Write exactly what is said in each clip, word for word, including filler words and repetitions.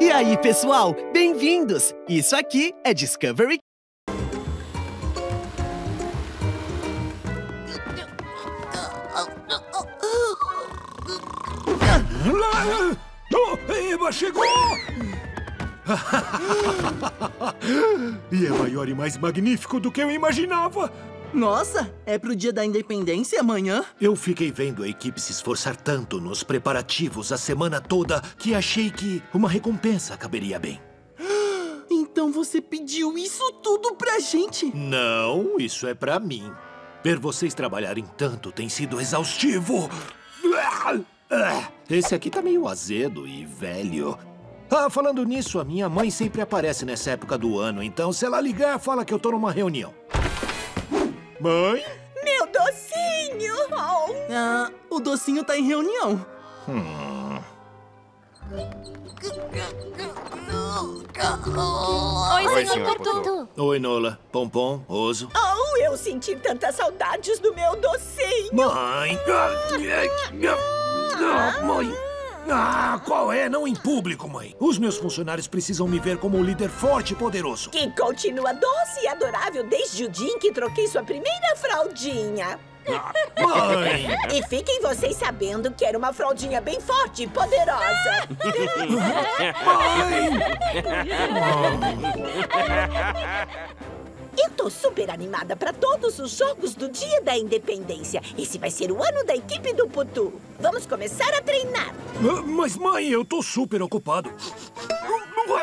E aí, pessoal? Bem-vindos! Isso aqui é Discovery. Eva chegou! E é maior e mais magnífico do que eu imaginava! Nossa, é pro dia da independência amanhã? Eu fiquei vendo a equipe se esforçar tanto nos preparativos a semana toda que achei que uma recompensa caberia bem. Então você pediu isso tudo pra gente? Não, isso é pra mim. Ver vocês trabalharem tanto tem sido exaustivo. Esse aqui tá meio azedo e velho. Ah, falando nisso, a minha mãe sempre aparece nessa época do ano. Então, se ela ligar, fala que eu tô numa reunião. Mãe? Meu docinho! Oh. Ah, o docinho tá em reunião. Hum. Oi, Oi, senhor Porto. Oi, Nola. Pompom, Oso. Oh, eu senti tantas saudades do meu docinho. Mãe! Ah, mãe! Ah, qual é? Não em público, mãe. Os meus funcionários precisam me ver como um líder forte e poderoso. Que continua doce e adorável desde o dia em que troquei sua primeira fraldinha. Ah, mãe! E fiquem vocês sabendo que era uma fraldinha bem forte e poderosa. Mãe! Eu tô super animada pra todos os jogos do Dia da Independência. Esse vai ser o ano da equipe do Putu. Vamos começar a treinar. Mas, mãe, eu tô super ocupado.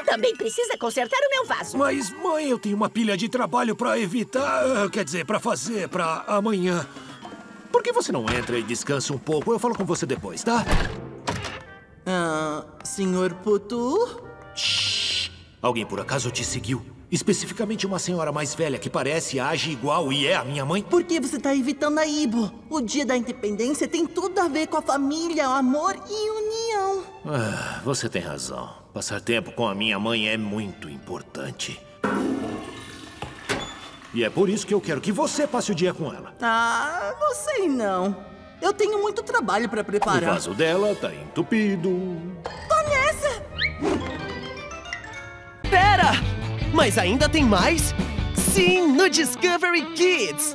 Também precisa consertar o meu vaso. Mas, mãe, eu tenho uma pilha de trabalho pra evitar... Quer dizer, pra fazer, pra amanhã. Por que você não entra e descansa um pouco? Eu falo com você depois, tá? Ah, senhor Putu? Shhh! Alguém por acaso te seguiu? Especificamente uma senhora mais velha que parece, age igual e é a minha mãe. Por que você tá evitando a Ibo? O Dia da Independência tem tudo a ver com a família, amor e união. Ah, você tem razão. Passar tempo com a minha mãe é muito importante. E é por isso que eu quero que você passe o dia com ela. Ah, não sei não. Eu tenho muito trabalho pra preparar. O vaso dela tá entupido. Tô nessa! Pera! Mas ainda tem mais? Sim, no Discovery Kids!